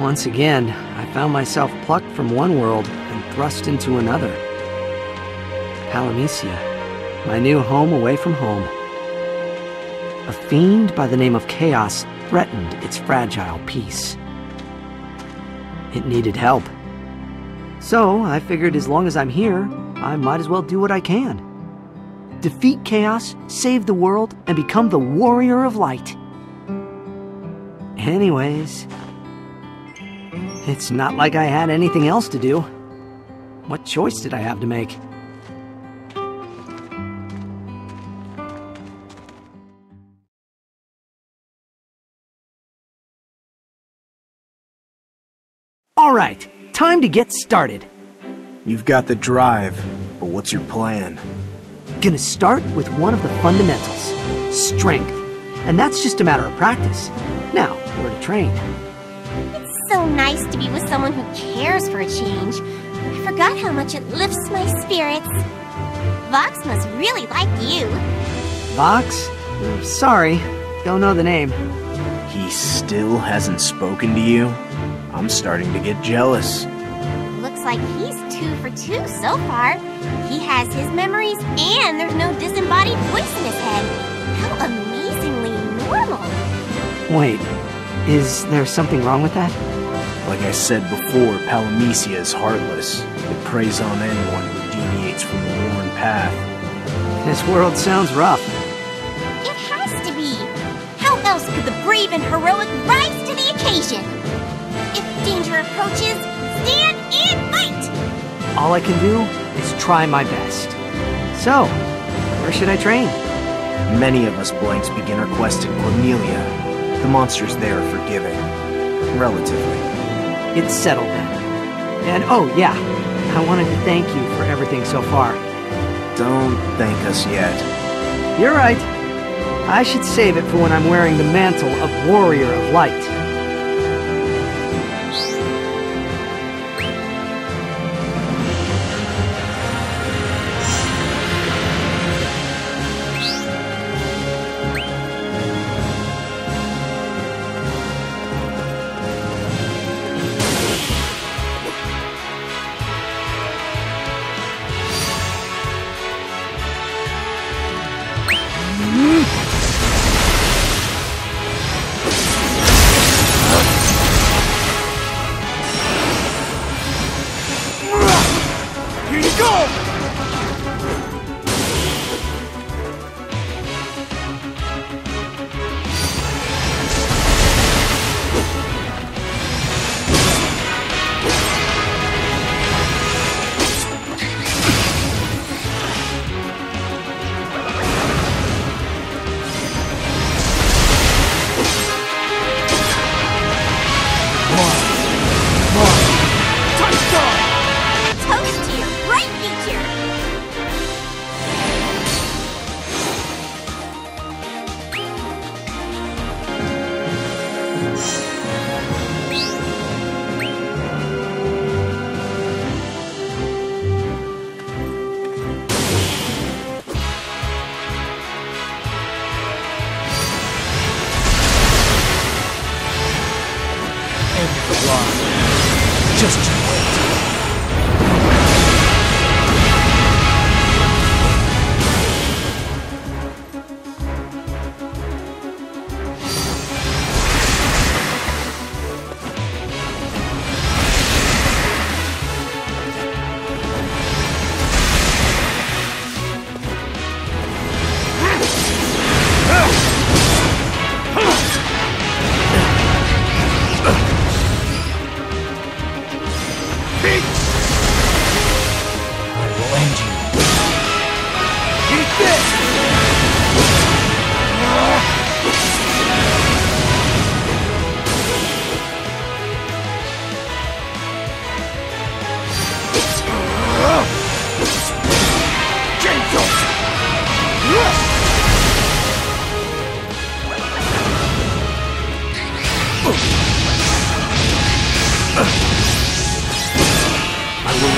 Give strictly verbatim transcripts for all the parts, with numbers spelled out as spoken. Once again, I found myself plucked from one world and thrust into another. Palamecia, my new home away from home. A fiend by the name of Chaos threatened its fragile peace. It needed help. So I figured as long as I'm here, I might as well do what I can. Defeat Chaos, save the world, and become the Warrior of Light. Anyways, it's not like I had anything else to do. What choice did I have to make? All right, time to get started. You've got the drive, but what's your plan? Gonna start with one of the fundamentals, strength. And that's just a matter of practice. Now, we're to train. So nice to be with someone who cares for a change. I forgot how much it lifts my spirits. Vox must really like you. Vox? Sorry, don't know the name. He still hasn't spoken to you? I'm starting to get jealous. Looks like he's two for two so far. He has his memories and there's no disembodied voice in his head. How amazingly normal. Wait, is there something wrong with that? Like I said before, Palamecia is heartless. It preys on anyone who deviates from the worn path. This world sounds rough. It has to be! How else could the brave and heroic rise to the occasion? If danger approaches, stand and fight! All I can do is try my best. So, where should I train? Many of us blanks begin our quest in Cornelia. The monsters there are forgiving. Relatively. It's settled then. And oh, yeah, I wanted to thank you for everything so far. Don't thank us yet. You're right. I should save it for when I'm wearing the mantle of Warrior of Light. Ugh!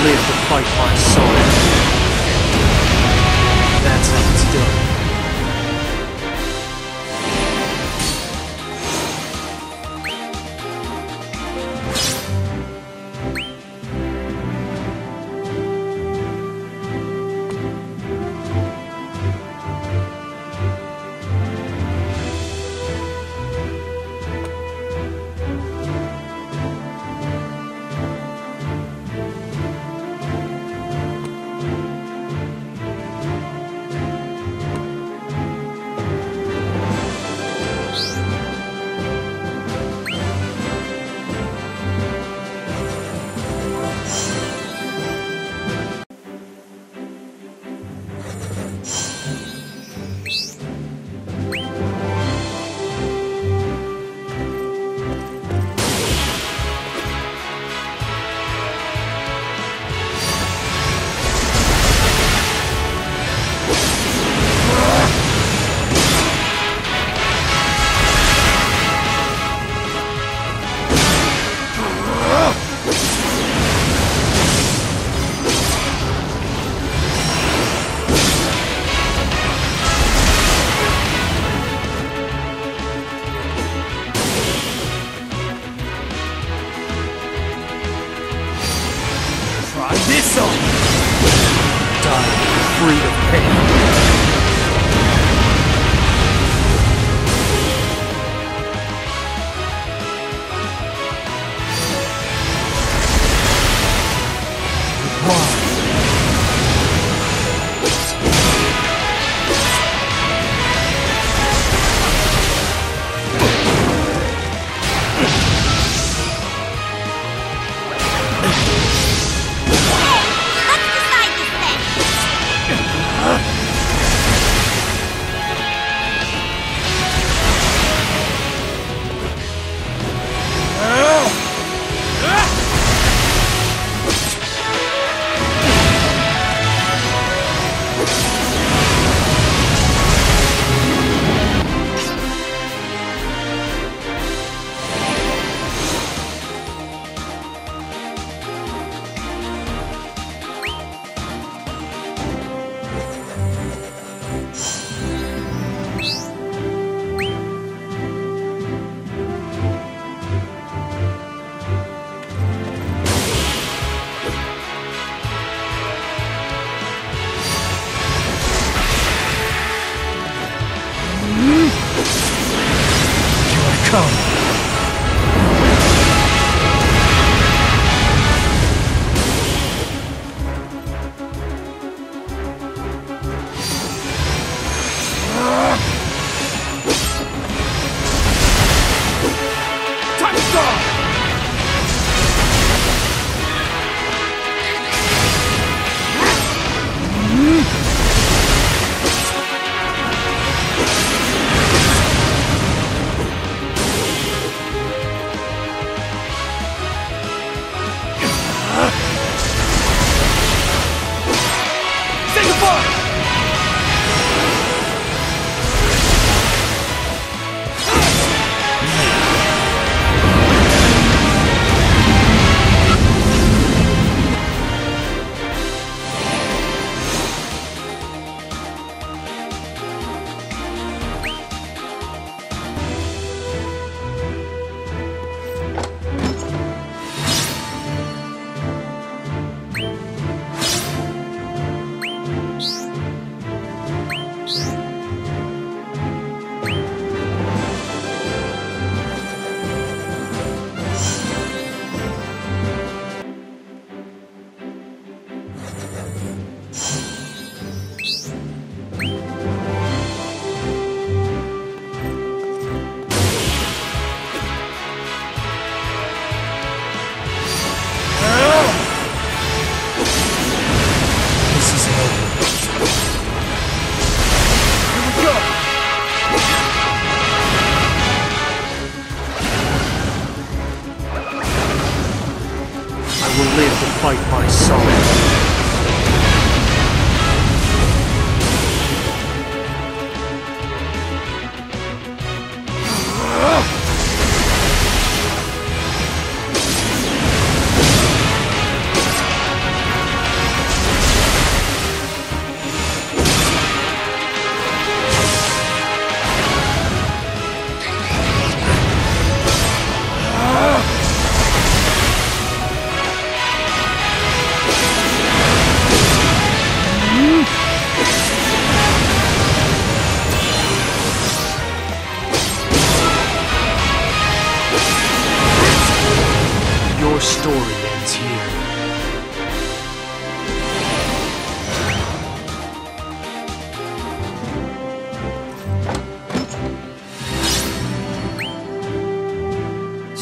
live to fight my sword. That's how it's done.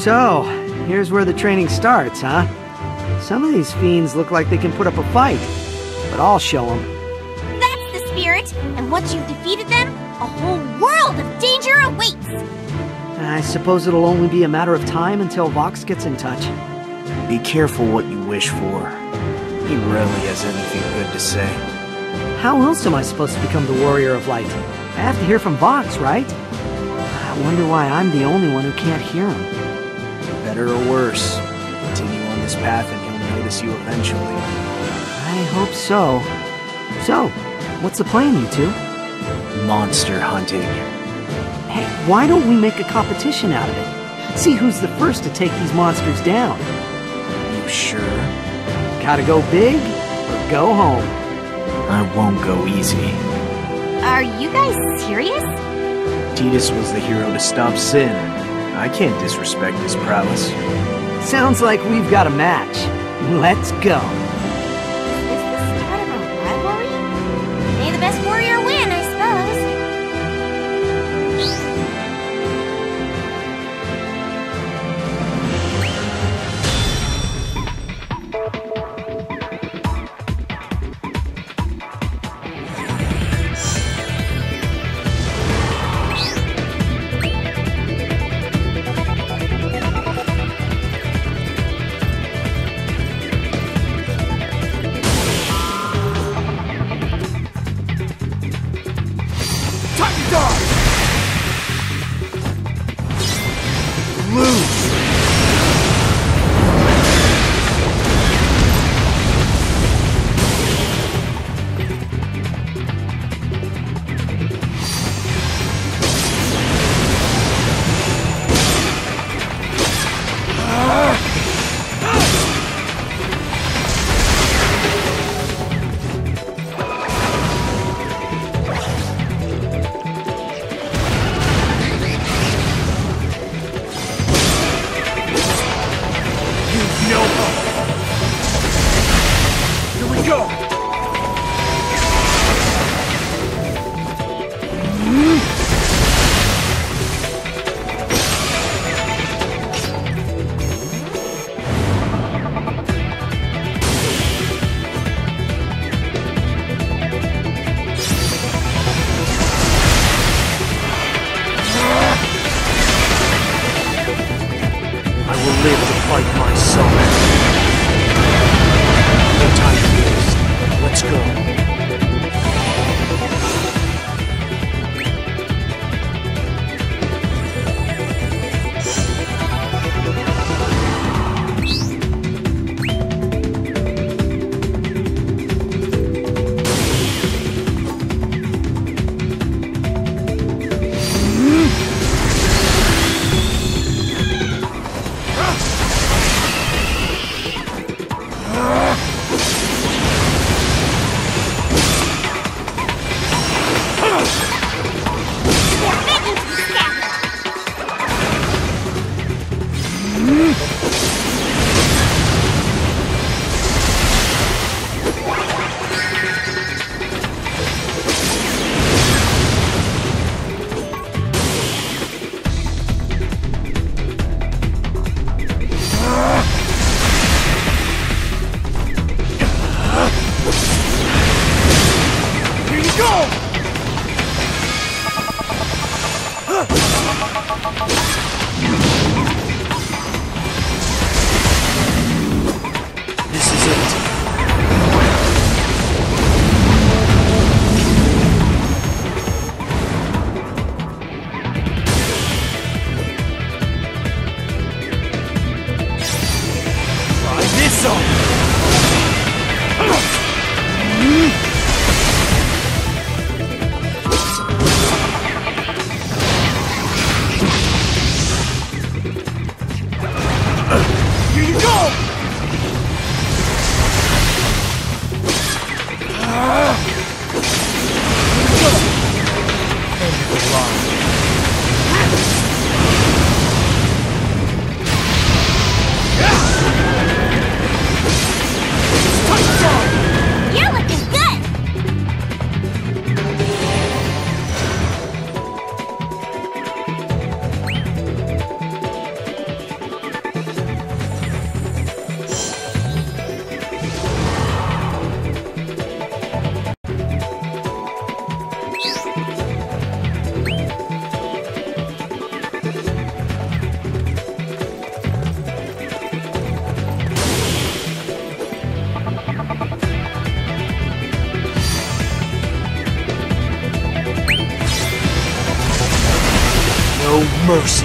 So, here's where the training starts, huh? Some of these fiends look like they can put up a fight, but I'll show them. That's the spirit, and once you've defeated them, a whole world of danger awaits! I suppose it'll only be a matter of time until Vox gets in touch. Be careful what you wish for. He rarely has anything good to say. How else am I supposed to become the Warrior of Light? I have to hear from Vox, right? I wonder why I'm the only one who can't hear him. Better or worse, continue on this path and he'll notice you eventually. I hope so. So, what's the plan, you two? Monster hunting. Hey, why don't we make a competition out of it? See who's the first to take these monsters down. You sure? Gotta go big or go home. I won't go easy. Are you guys serious? Tidus was the hero to stop sin. I can't disrespect his prowess. Sounds like we've got a match. Let's go. Is this the start of a rivalry? May the best warrior win, I mercy.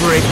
break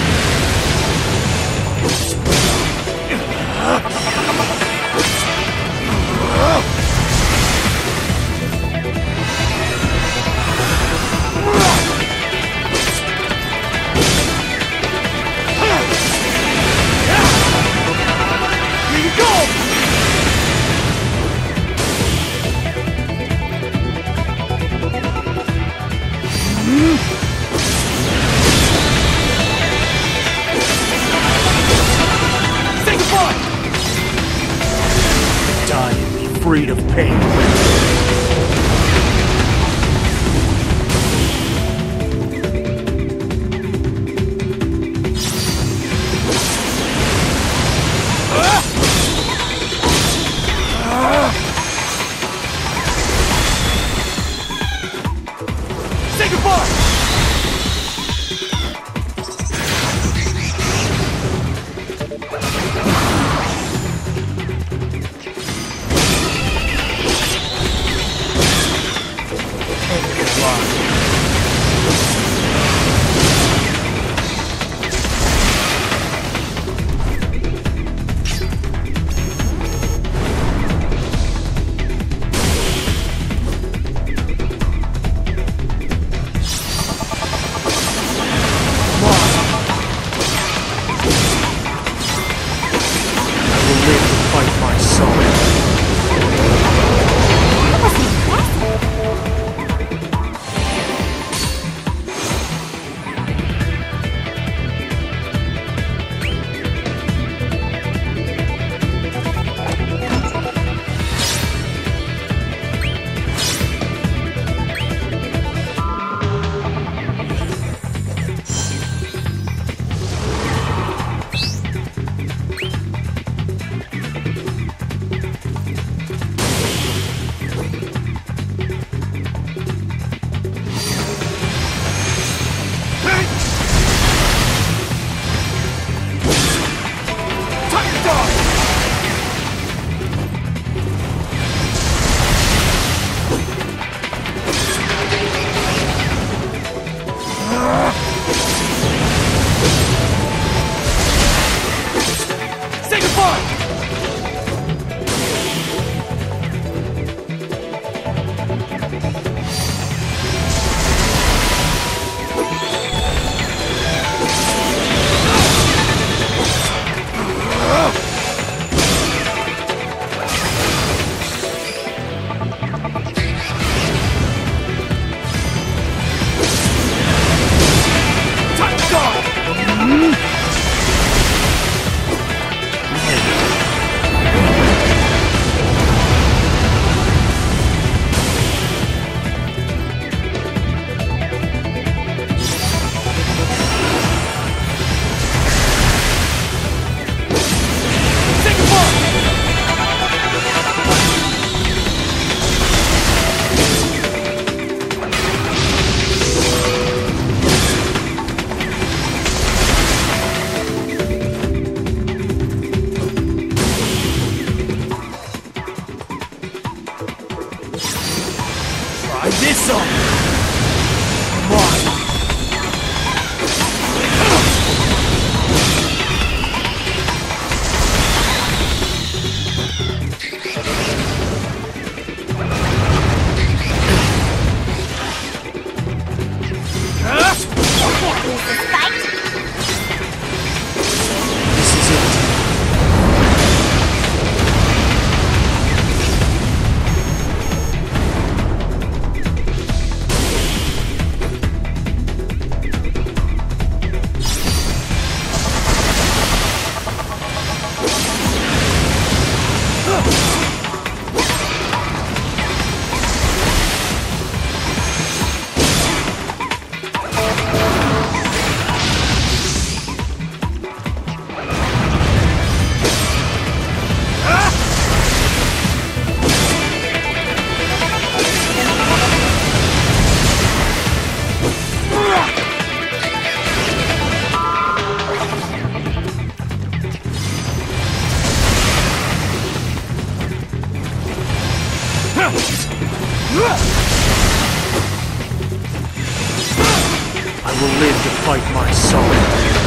I will live to fight my soul.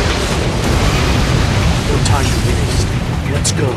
time to finish. Let's go.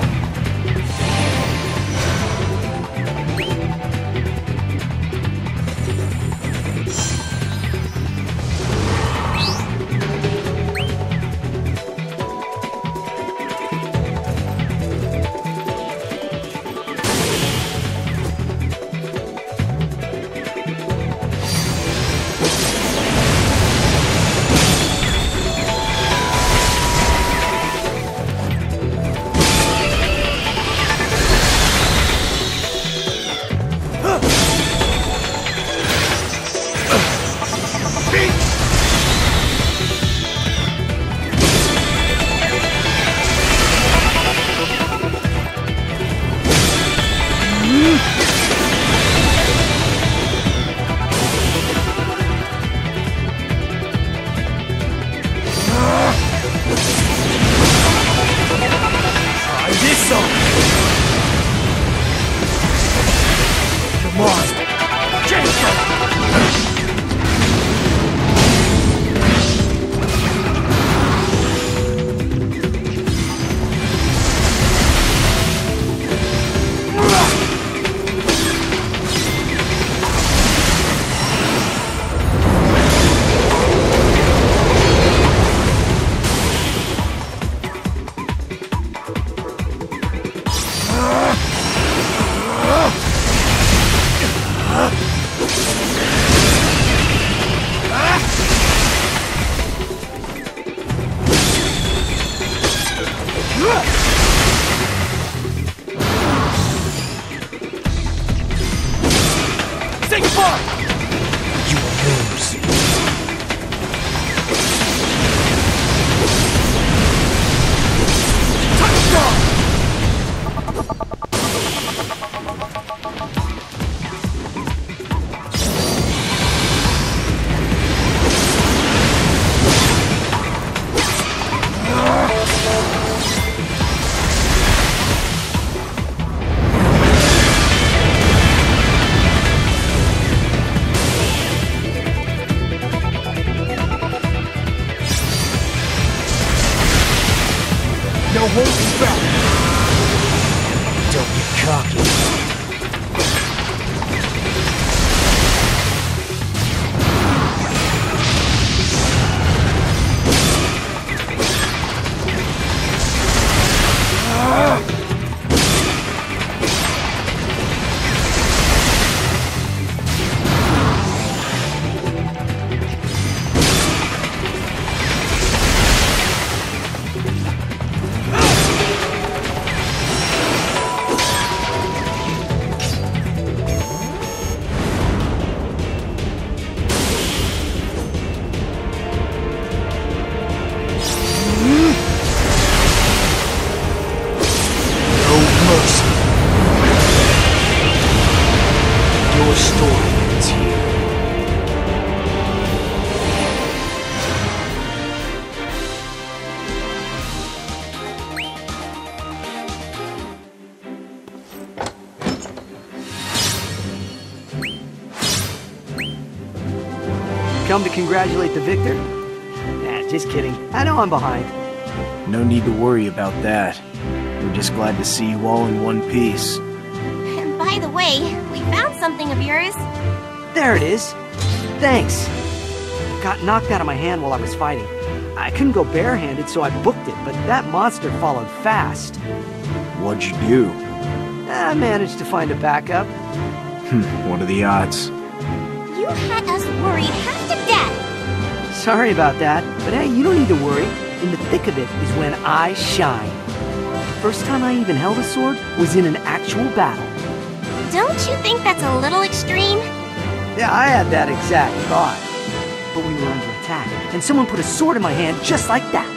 Come to congratulate the victor? Nah, just kidding. I know I'm behind. No need to worry about that. We're just glad to see you all in one piece. And by the way, we found something of yours. There it is. Thanks. Got knocked out of my hand while I was fighting. I couldn't go barehanded, so I booked it, but that monster followed fast. What'd you do? I managed to find a backup. Hmm, what are the odds? You had us worried half to death! Sorry about that, but hey, you don't need to worry. In the thick of it is when I shine. First time I even held a sword was in an actual battle. Don't you think that's a little extreme? Yeah, I had that exact thought. But we were under attack, and someone put a sword in my hand just like that.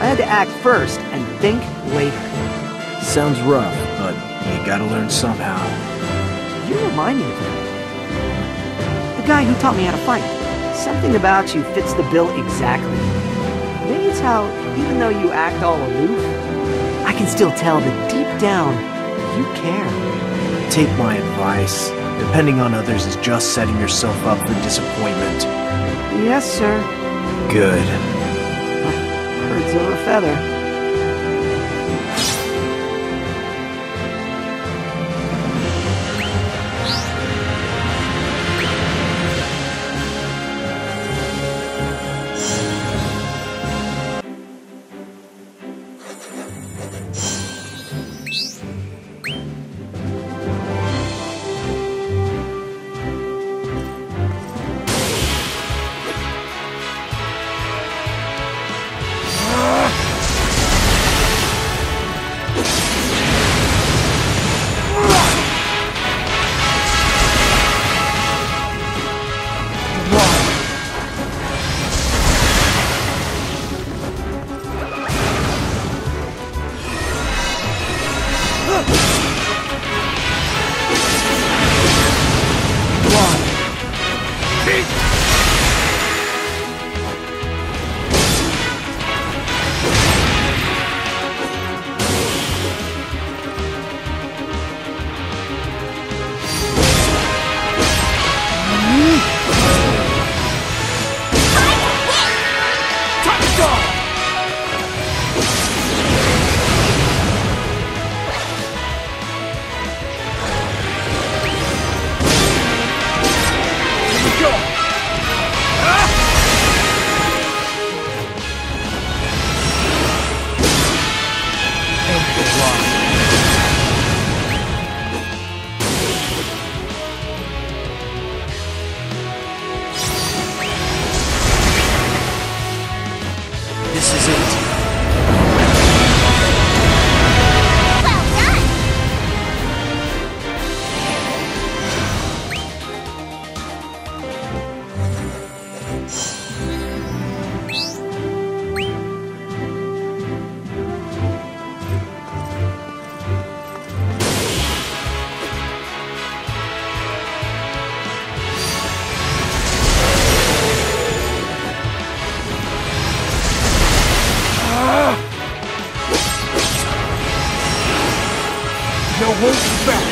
I had to act first and think later. Sounds rough, but you gotta learn somehow. You remind me of that. The guy who taught me how to fight. Something about you fits the bill exactly. Maybe it's how, even though you act all aloof, I can still tell that deep down, you care. Take my advice. Depending on others is just setting yourself up for disappointment. Yes, sir. Good. Birds of a feather. This is it. Well done.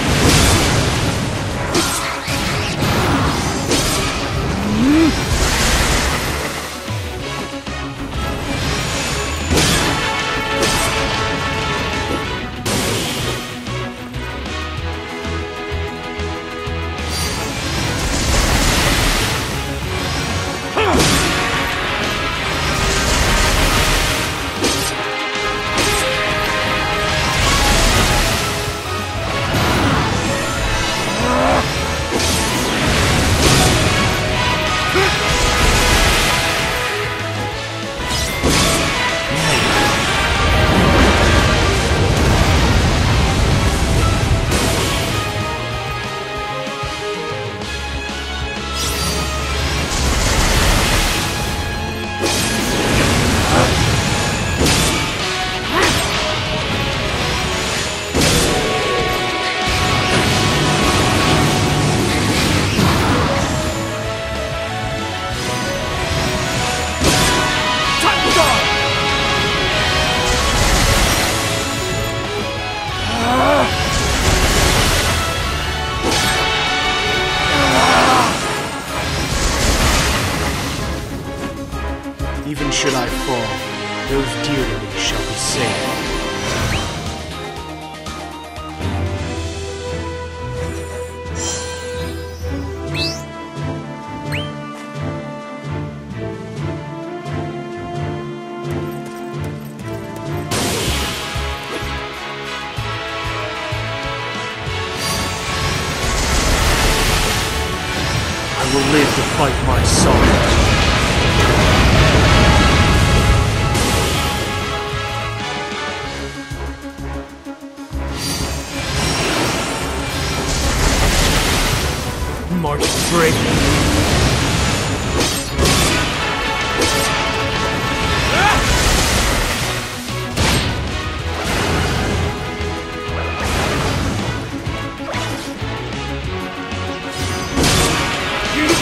Even should I fall, those dear to me shall be saved. I will live to fight my sorrow. March break. Here we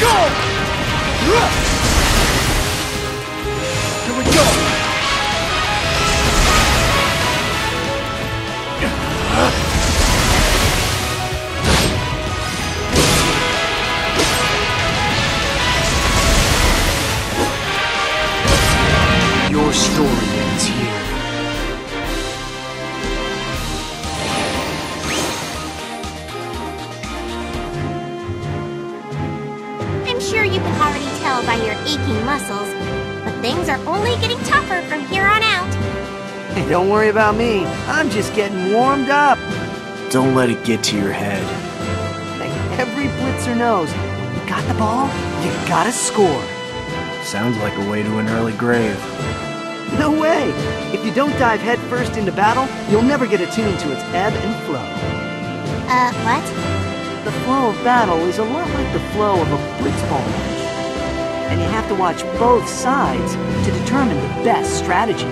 go. Here we go. By your aching muscles, but things are only getting tougher from here on out. Hey, don't worry about me. I'm just getting warmed up. Don't let it get to your head. Like every blitzer knows, you got the ball, you gotta score. Sounds like a way to an early grave. No way! If you don't dive headfirst into battle, you'll never get attuned to its ebb and flow. Uh, what? The flow of battle is a lot like the flow of a blitzball. And you have to watch both sides to determine the best strategy.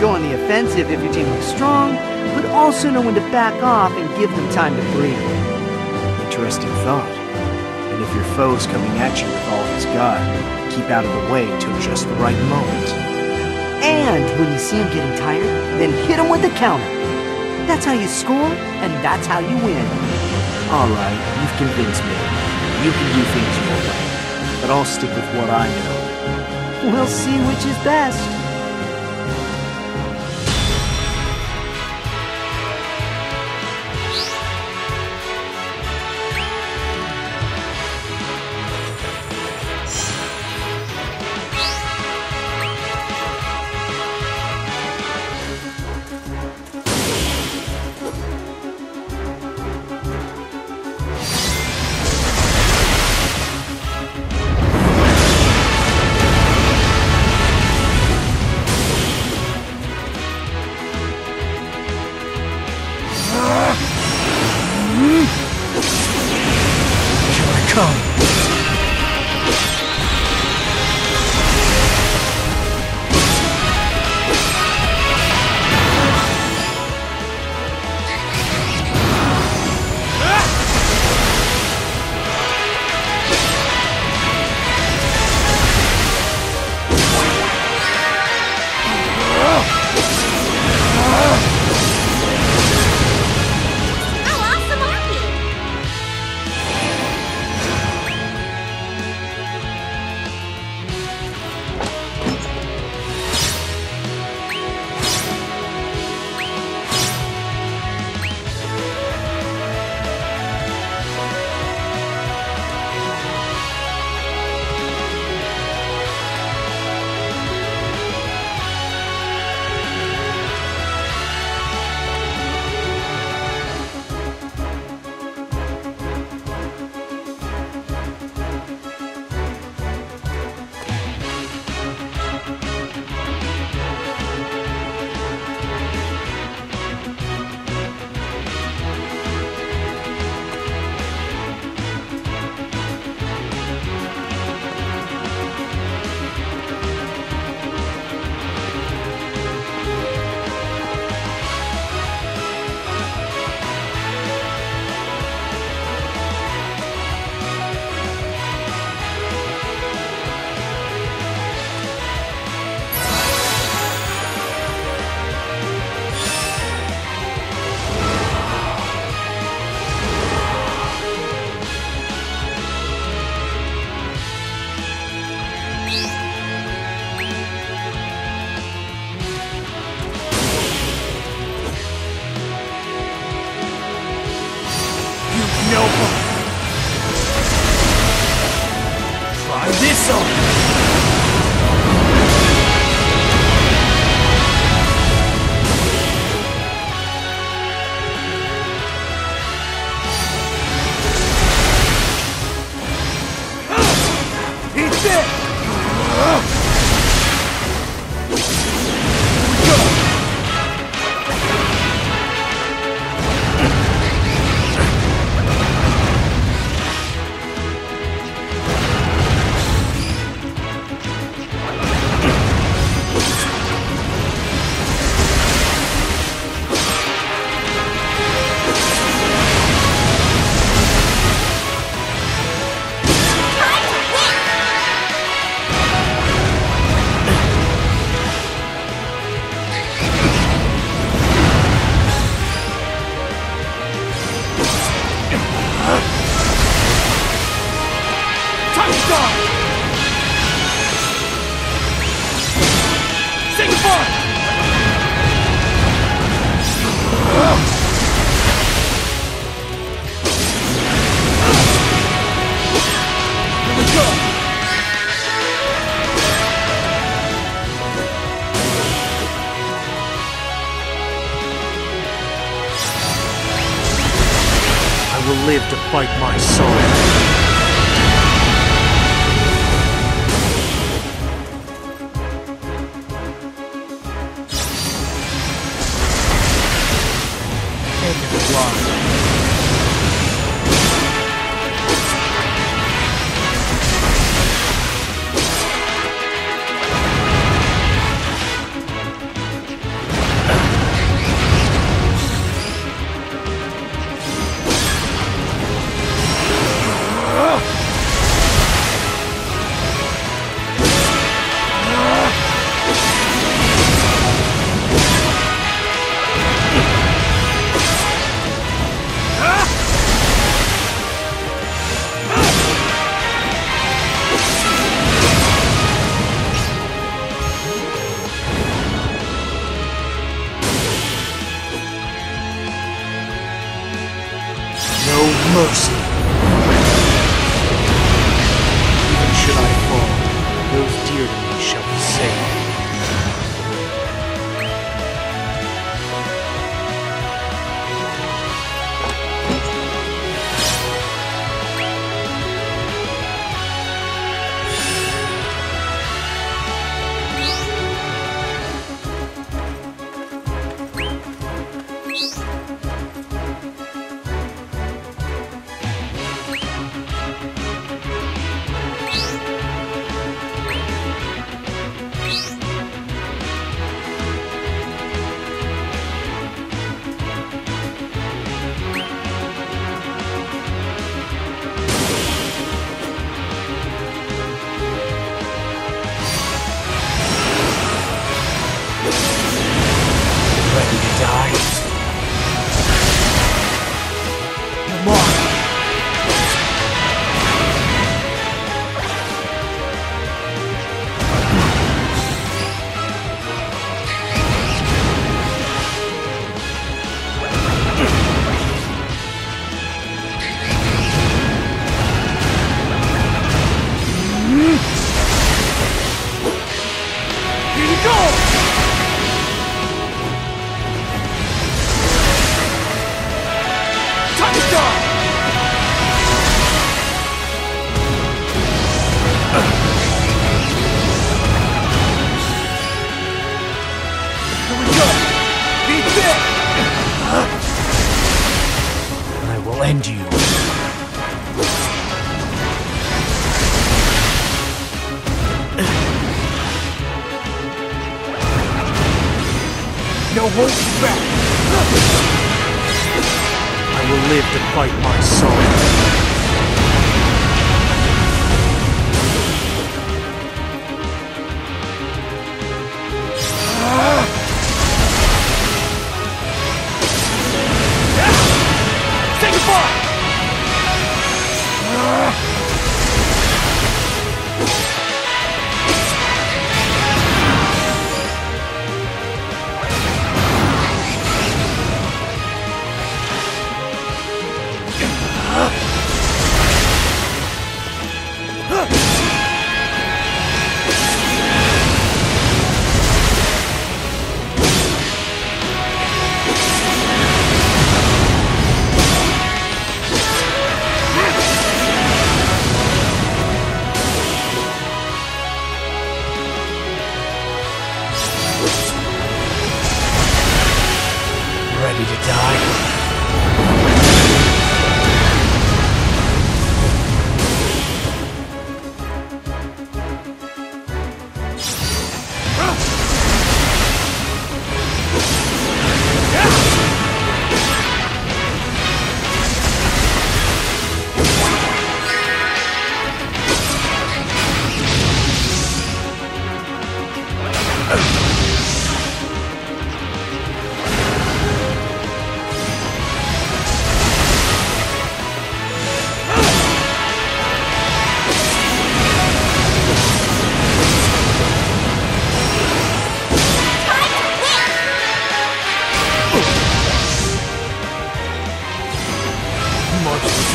Go on the offensive if your team looks strong, but also know when to back off and give them time to breathe. Interesting thought. And if your foe's coming at you with all his guile, keep out of the way till just the right moment. And when you see him getting tired, then hit him with a counter. That's how you score, and that's how you win. All right, you've convinced me. You can do things your way. But I'll stick with what I know. We'll see which is best.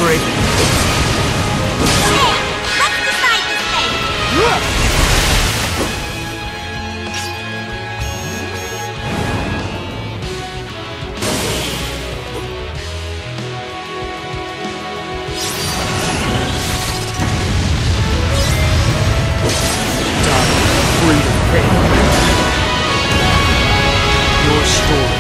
free. Hey, let's decide this thing. Dark, freedom, your story.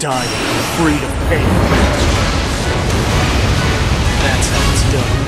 dying, freed of pain. That's how it's done.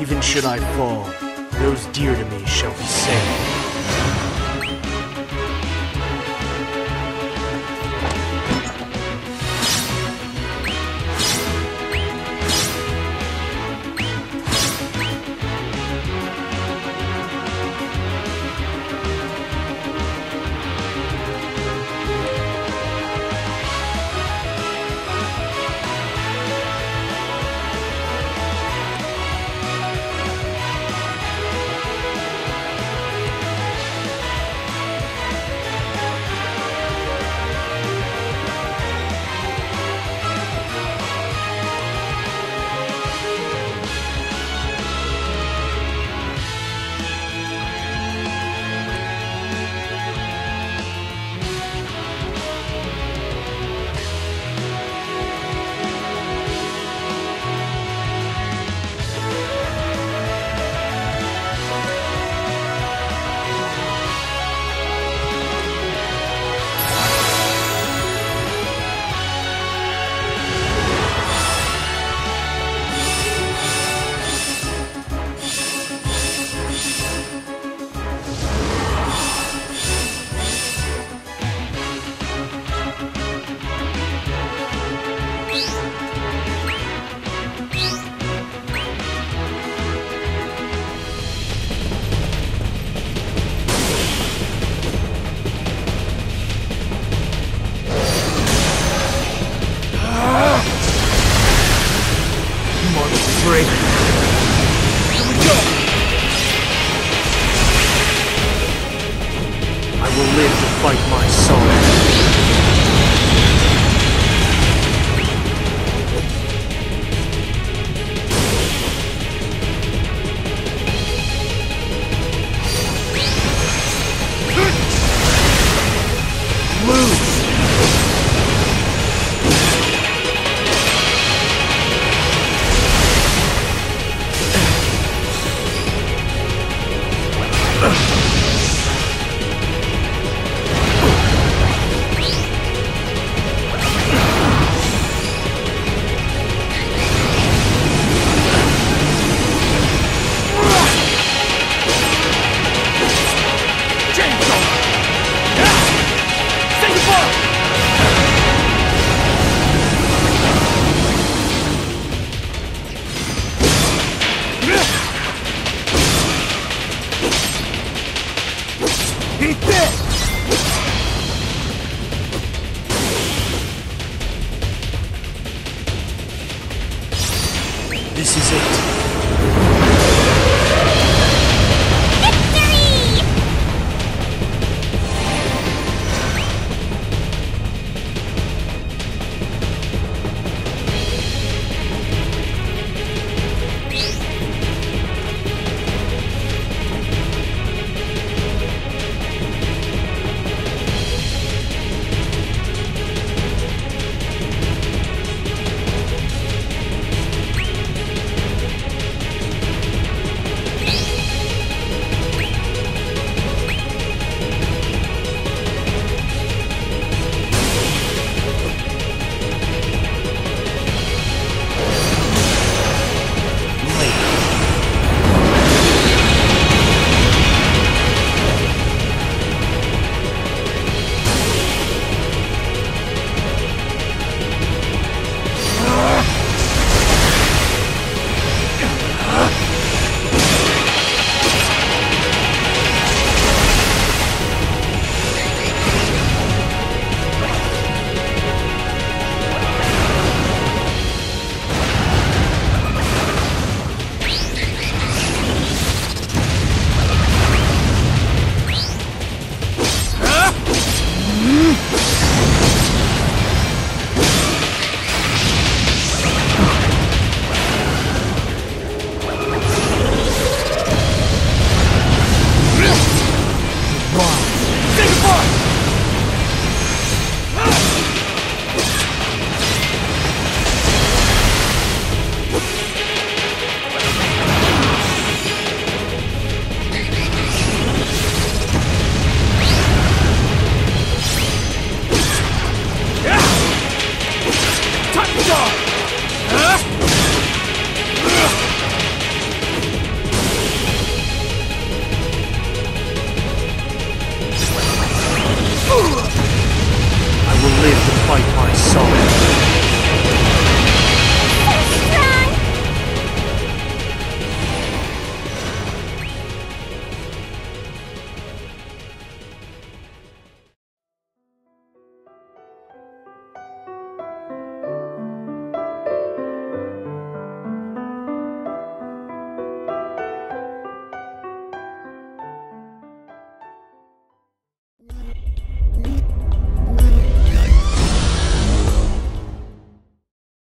Even should I fall, those dear to me shall be saved. Take it apart!